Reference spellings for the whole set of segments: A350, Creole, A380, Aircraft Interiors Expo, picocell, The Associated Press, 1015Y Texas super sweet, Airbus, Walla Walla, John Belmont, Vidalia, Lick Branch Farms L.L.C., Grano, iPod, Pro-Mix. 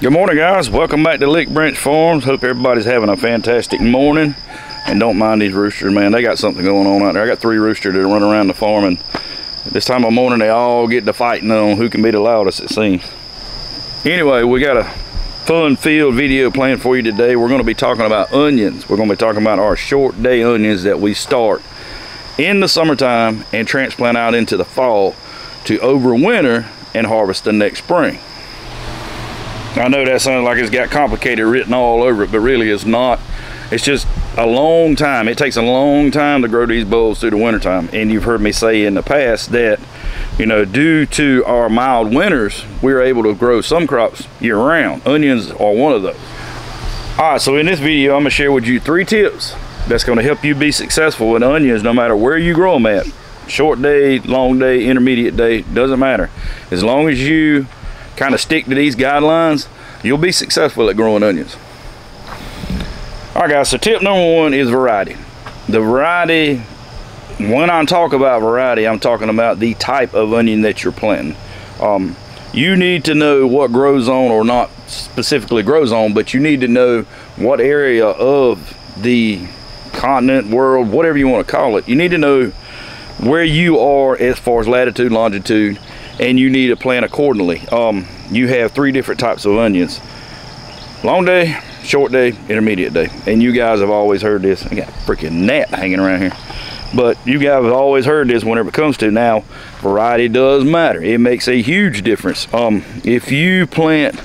Good morning, guys. Welcome back to Lick Branch Farms. Hope everybody's having a fantastic morning. And don't mind these roosters, man. They got something going on out there. I got three roosters that run around the farm, and this time of morning they all get to fighting on who can be the loudest, it seems. Anyway, we got a fun field video planned for you today. We're going to be talking about onions. We're going to be talking about our short day onions that we start in the summertime and transplant out into the fall to overwinter and harvest the next spring. I know that sounds like it's got complicated written all over it, but really it's not. It's just a long time. It takes a long time to grow these bulbs through the wintertime. And you've heard me say in the past that, you know, due to our mild winters, we're able to grow some crops year round. Onions are one of those. All right, so in this video, I'm gonna share with you three tips that's gonna help you be successful with onions no matter where you grow them at. Short day, long day, intermediate day, doesn't matter. As long as you kind of stick to these guidelines, you'll be successful at growing onions. All right, guys, so tip number one is variety. The variety, when I talk about variety, I'm talking about the type of onion that you're planting. You need to know what grows on, or not specifically grows on, but you need to know what area of the continent, world, whatever you want to call it. You need to know where you are as far as latitude, longitude, and you need to plan accordingly. You have three different types of onions: long day, short day, intermediate day. And you guys have always heard this. I got a freaking gnat hanging around here, but you guys have always heard this whenever it comes to now. Variety does matter. It makes a huge difference. If you plant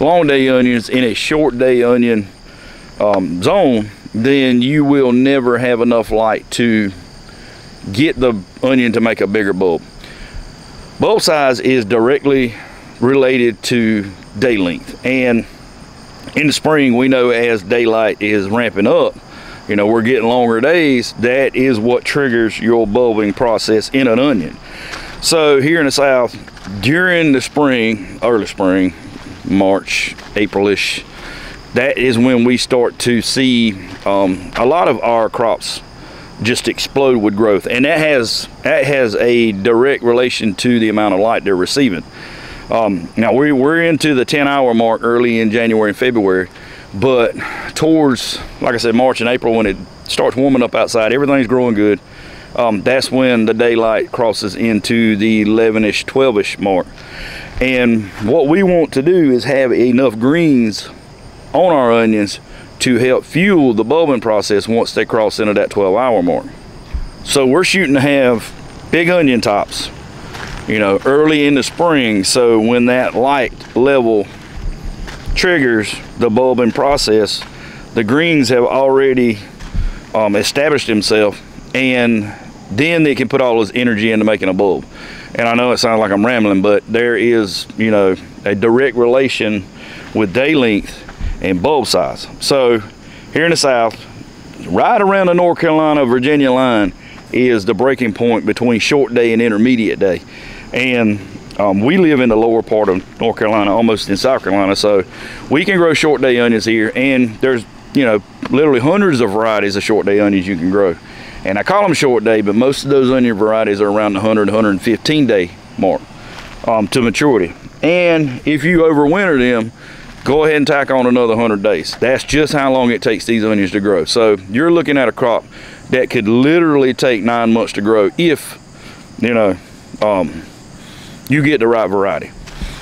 long day onions in a short day onion zone, then you will never have enough light to get the onion to make a bigger bulb. Bulb size is directly related to day length, and in the spring, we know as daylight is ramping up, you know, we're getting longer days. That is what triggers your bulbing process in an onion. So here in the South, during the spring, early spring, March, April-ish, that is when we start to see a lot of our crops just explode with growth, and that has a direct relation to the amount of light they're receiving. Now we're into the 10-hour mark early in January and February, but towards, like I said, March and April, when it starts warming up outside, everything's growing good. That's when the daylight crosses into the 11-ish, 12-ish mark, and what we want to do is have enough greens on our onions to help fuel the bulbing process once they cross into that 12-hour mark. So we're shooting to have big onion tops, you know, early in the spring. So when that light level triggers the bulbing process, the greens have already established themselves, and then they can put all this energy into making a bulb. And I know it sounds like I'm rambling, but there is, you know, a direct relation with day length and bulb size. So here in the South, right around the North Carolina, Virginia line is the breaking point between short day and intermediate day. And we live in the lower part of North Carolina, almost in South Carolina, so we can grow short day onions here, and there's, you know, literally hundreds of varieties of short day onions you can grow. And I call them short day, but most of those onion varieties are around the 100, 115 day mark to maturity. And if you overwinter them, go ahead and tack on another 100 days. That's just how long it takes these onions to grow. So you're looking at a crop that could literally take 9 months to grow if, you know, you get the right variety.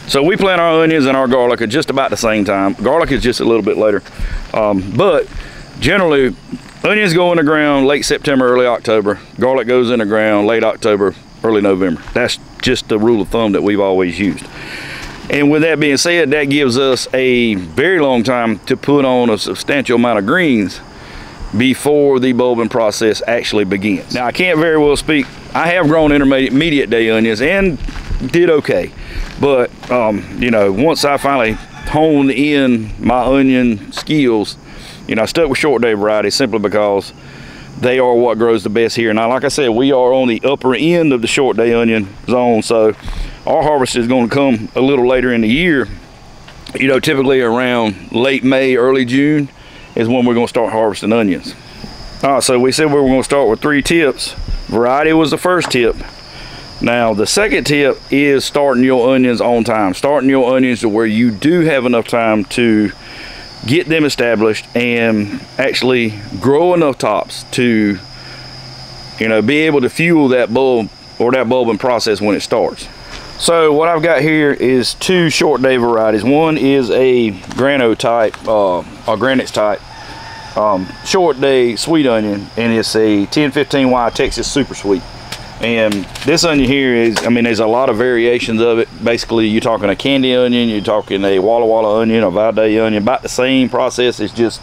So we plant our onions and our garlic at just about the same time. Garlic is just a little bit later. But generally, onions go in the ground late September, early October. Garlic goes in the ground late October, early November. That's just the rule of thumb that we've always used. And with that being said, that gives us a very long time to put on a substantial amount of greens before the bulbing process actually begins. Now, I can't very well speak. I have grown intermediate day onions and did okay. But, you know, once I finally honed in my onion skills, you know, I stuck with short day varieties simply because they are what grows the best here. Now, like I said, we are on the upper end of the short day onion zone, so our harvest is going to come a little later in the year. You know, typically around late May, early June is when we're going to start harvesting onions. All right, so we said we were going to start with three tips. Variety was the first tip. Now, the second tip is starting your onions on time. Starting your onions to where you do have enough time to get them established and actually grow enough tops to, you know, be able to fuel that bulb or that bulbing process when it starts. So what I've got here is two short day varieties. One is a Grano type, or Granite's type, short day sweet onion, and it's a 1015Y Texas super sweet. And this onion here is, I mean, there's a lot of variations of it. Basically, you're talking a candy onion, you're talking a Walla Walla onion, a Vidalia onion, about the same process. It's just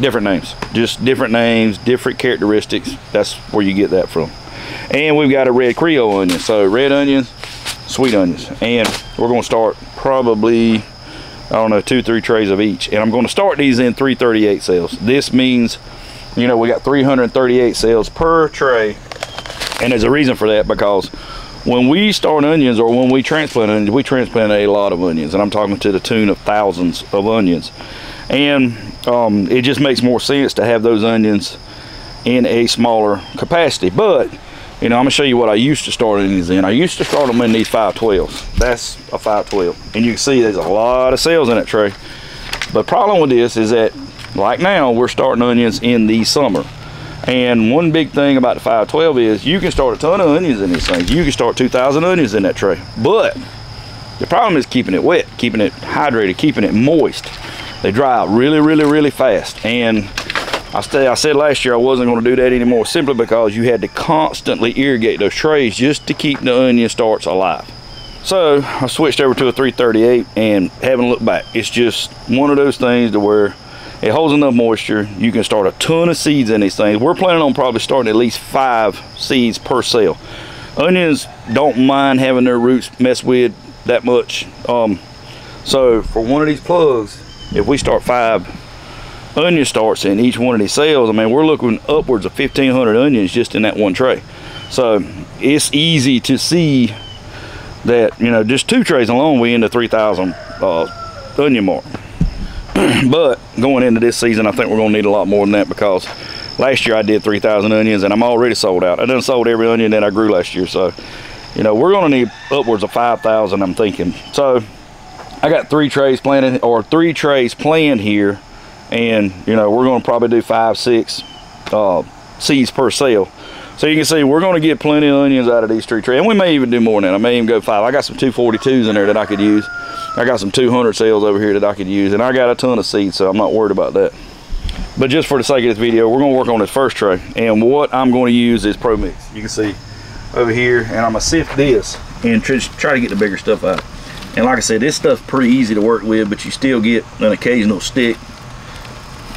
different names. Just different names, different characteristics. That's where you get that from. And we've got a red Creole onion. So red onions, sweet onions. And we're gonna start probably, I don't know, 2-3 trays of each. And I'm gonna start these in 338 cells. This means, you know, we got 338 cells per tray. And there's a reason for that, because when we start onions, or when we transplant onions, we transplant a lot of onions, and I'm talking to the tune of thousands of onions. And it just makes more sense to have those onions in a smaller capacity. But, you know, I'm gonna show you what I used to start onions in. I used to start them in these 512s. That's a 512, and you can see there's a lot of cells in that tray. The problem with this is that, like now, we're starting onions in the summer. And one big thing about the 512 is you can start a ton of onions in these things. You can start 2,000 onions in that tray. But the problem is keeping it wet, keeping it hydrated, keeping it moist. They dry out really, really, really fast. And I said last year I wasn't going to do that anymore, simply because you had to constantly irrigate those trays just to keep the onion starts alive. So I switched over to a 338 and haven't looked back. It's just one of those things to where it holds enough moisture. You can start a ton of seeds in these things. We're planning on probably starting at least 5 seeds per cell. Onions don't mind having their roots messed with that much. So for one of these plugs, if we start 5 onion starts in each one of these cells, I mean, we're looking upwards of 1,500 onions just in that one tray. So it's easy to see that, you know, just 2 trays alone, we end the 3,000 onion mark. But going into this season, I think we're going to need a lot more than that, because last year I did 3,000 onions and I'm already sold out. I done sold every onion that I grew last year. So, you know, we're going to need upwards of 5,000, I'm thinking. So I got 3 trays planned here, and, you know, we're going to probably do 5-6 seeds per cell. So you can see we're going to get plenty of onions out of these 3 trays, and we may even do more than that. I may even go 5. I got some 242s in there that I could use. I got some 200 cells over here that I could use, and I got a ton of seeds, so I'm not worried about that. But just for the sake of this video, we're going to work on this first tray, and what I'm going to use is Pro-Mix. You can see over here, and I'm going to sift this and try to get the bigger stuff out. And like I said, this stuff's pretty easy to work with, but you still get an occasional stick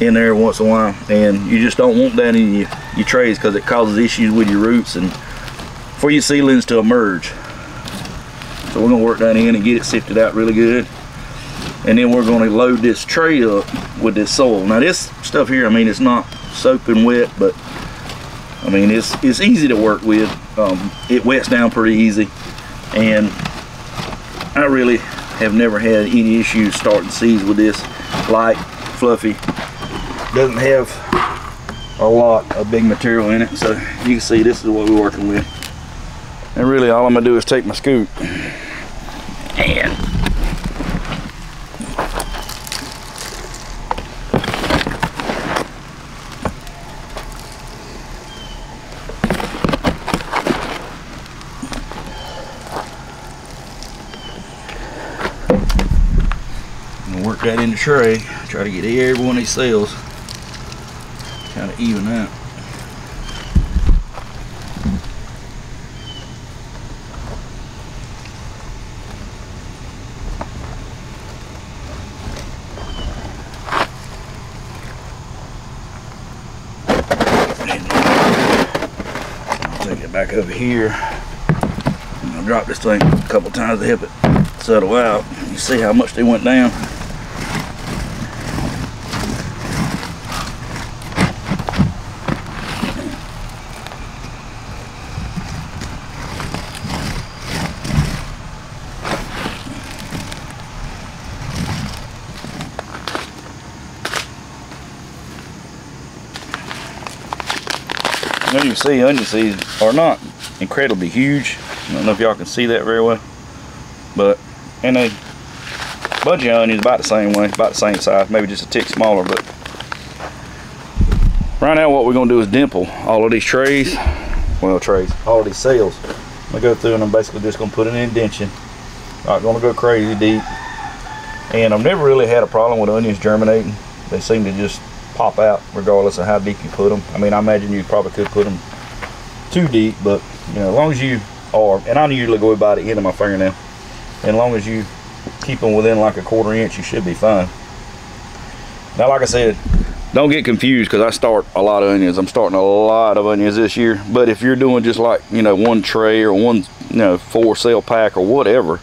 in there once in a while, and you just don't want that in your trays, because it causes issues with your roots and for your seedlings to emerge. So we're gonna work that in and get it sifted out really good, and then we're gonna load this tray up with this soil. Now this stuff here, I mean, it's not soaking wet, but I mean, it's easy to work with. It wets down pretty easy, and I really have never had any issues starting seeds with this. Light, fluffy, doesn't have a lot of big material in it. So you can see this is what we're working with. And really all I'm gonna do is take my scoop and I'm gonna work that in the tray, try to get every one of these cells kind of even out. I'll take it back over here, and I'll drop this thing a couple times to help it settle out. You see how much they went down. As you can see, onion seeds are not incredibly huge. I don't know if y'all can see that very well, but and a budgie onion is about the same way, about the same size, maybe just a tick smaller. But right now what we're gonna do is dimple all of these trays, all of these cells. I'm gonna go through and I'm basically just gonna put an indention. Not gonna go crazy deep. And I've never really had a problem with onions germinating. They seem to just pop out regardless of how deep you put them. I mean, I imagine you probably could put them too deep, but you know, as long as you are, and I usually go by the end of my fingernail, and as long as you keep them within like a quarter inch, you should be fine. Now, like I said, don't get confused because I start a lot of onions. I'm starting a lot of onions this year, but if you're doing just like, you know, one tray or one, you know, 4-cell pack or whatever,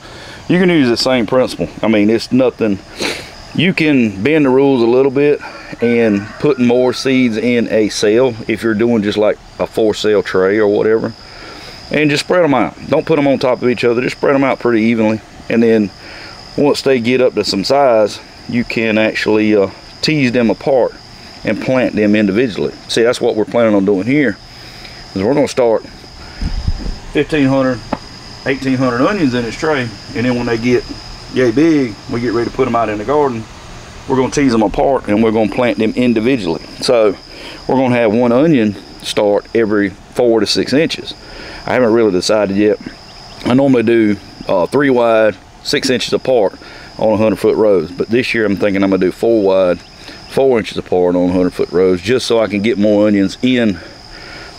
you can use the same principle. I mean, it's nothing. You can bend the rules a little bit and put more seeds in a cell if you're doing just like a 4-cell tray or whatever, and just spread them out. Don't put them on top of each other, just spread them out pretty evenly. And then once they get up to some size, you can actually tease them apart and plant them individually. See, that's what we're planning on doing here, is we're gonna start 1,500 1,800 onions in this tray, and then when they get yay big, we get ready to put them out in the garden. We're going to tease them apart and we're going to plant them individually. So we're going to have one onion start every 4 to 6 inches. I haven't really decided yet. I normally do 3 wide 6 inches apart on 100-foot rows, but this year I'm thinking I'm gonna do 4 wide 4 inches apart on 100-foot rows, just so I can get more onions in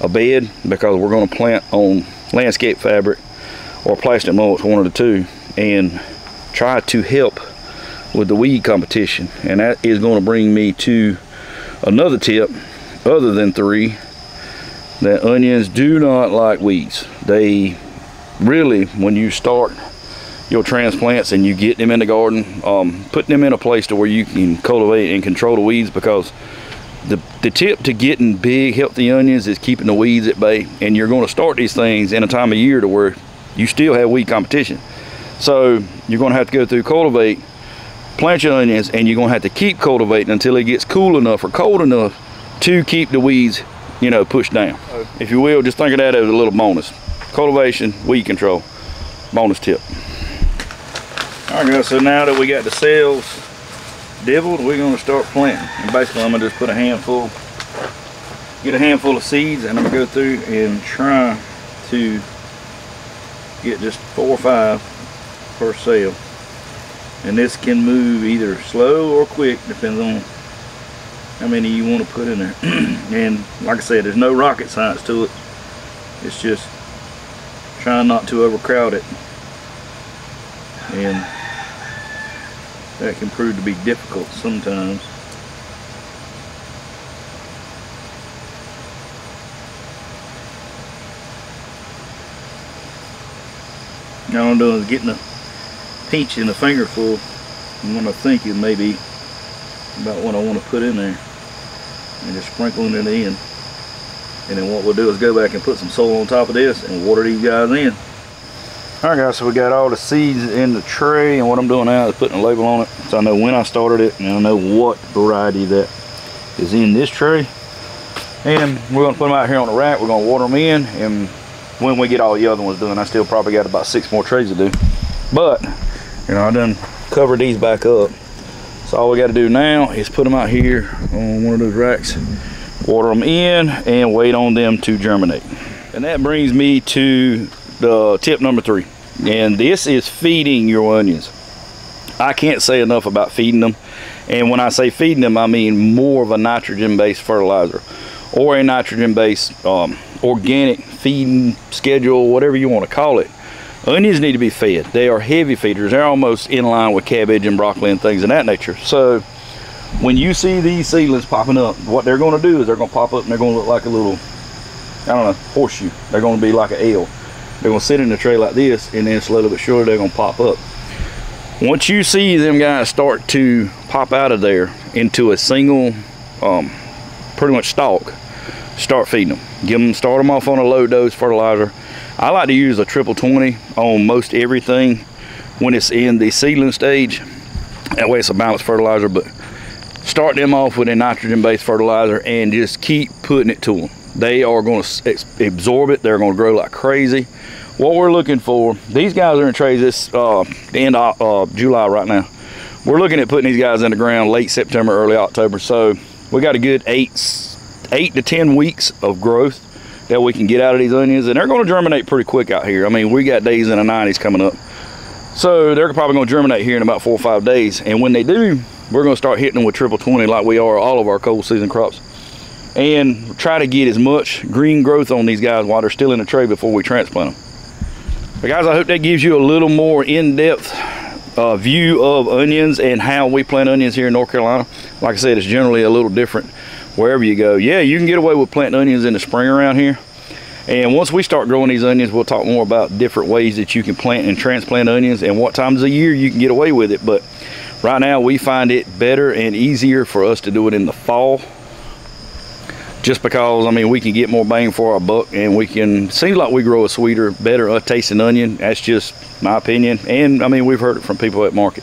a bed, because we're going to plant on landscape fabric or plastic mulch, one of the two, and try to help with the weed competition. And that is going to bring me to another tip other than 3, that onions do not like weeds. They really, when you start your transplants and you get them in the garden, putting them in a place to where you can cultivate and control the weeds, because the tip to getting big healthy onions is keeping the weeds at bay. And you're going to start these things in a time of year to where you still have weed competition, so you're going to have to go through, cultivate, plant your onions, and you're going to have to keep cultivating until it gets cool enough or cold enough to keep the weeds, you know, pushed down. If you will, just think of that as a little bonus. Cultivation, weed control, bonus tip. All right guys, so now that we got the cells dibbled, we're going to start planting. And basically I'm going to just put a handful, get a handful of seeds, and I'm going to go through and try to get just 4 or 5 per cell. And this can move either slow or quick, depends on how many you want to put in there. And like I said, there's no rocket science to it. It's just trying not to overcrowd it. And that can prove to be difficult sometimes. Now all I'm doing is getting the pinch in a fingerful, and when I think it may be about what I want to put in there, and just sprinkling it in. And then what we'll do is go back and put some soil on top of this and water these guys in. All right guys, so we got all the seeds in the tray, and what I'm doing now is putting a label on it, so I know when I started it and I know what variety that is in this tray. And we're going to put them out here on the rack. We're going to water them in, and when we get all the other ones done, I still probably got about 6 more trays to do. But you know, I done covered these back up, so all we got to do now is put them out here on one of those racks, water them in, and wait on them to germinate. And that brings me to the tip number 3, and this is feeding your onions. I can't say enough about feeding them, and when I say feeding them, I mean more of a nitrogen-based fertilizer or a nitrogen-based organic feeding schedule, whatever you want to call it. Onions need to be fed. They are heavy feeders. They're almost in line with cabbage and broccoli and things of that nature. So when you see these seedlings popping up, what they're going to do is they're going to pop up and they're going to look like a little, I don't know, horseshoe. They're going to be like an L. They're going to sit in the tray like this, and then slowly but surely they're going to pop up. Once you see them guys start to pop out of there into a single pretty much stalk, start feeding them. Start them off on a low dose fertilizer. I like to use a triple 20 on most everything when it's in the seedling stage. That way it's a balanced fertilizer, but start them off with a nitrogen-based fertilizer and just keep putting it to them. They are going to absorb it. They're going to grow like crazy. What we're looking for, these guys are in trays this the end of July right now. We're looking at putting these guys in the ground late September, early October. So we got a good eight to 10 weeks of growth that we can get out of these onions, and they're going to germinate pretty quick out here. I mean, we got days in the 90s coming up. So they're probably going to germinate here in about 4 or 5 days. And when they do, we're going to start hitting them with triple 20 like we are all of our cold season crops, and try to get as much green growth on these guys while they're still in the tray before we transplant them. But guys, I hope that gives you a little more in-depth view of onions and how we plant onions here in North Carolina. Like I said, it's generally a little different wherever you go. Yeah, you can get away with planting onions in the spring around here. And once we start growing these onions, we'll talk more about different ways that you can plant and transplant onions and what times of year you can get away with it. But right now we find it better and easier for us to do it in the fall, just because, I mean, we can get more bang for our buck, and we can, seems like we grow a sweeter, better tasting onion. That's just my opinion, and I mean, we've heard it from people at market.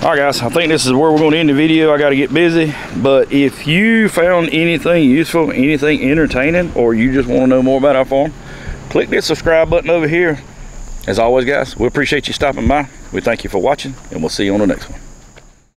All right, guys, I think this is where we're going to end the video. I got to get busy, but if you found anything useful, anything entertaining, or you just want to know more about our farm, click this subscribe button over here. As always, guys, we appreciate you stopping by. We thank you for watching, and we'll see you on the next one.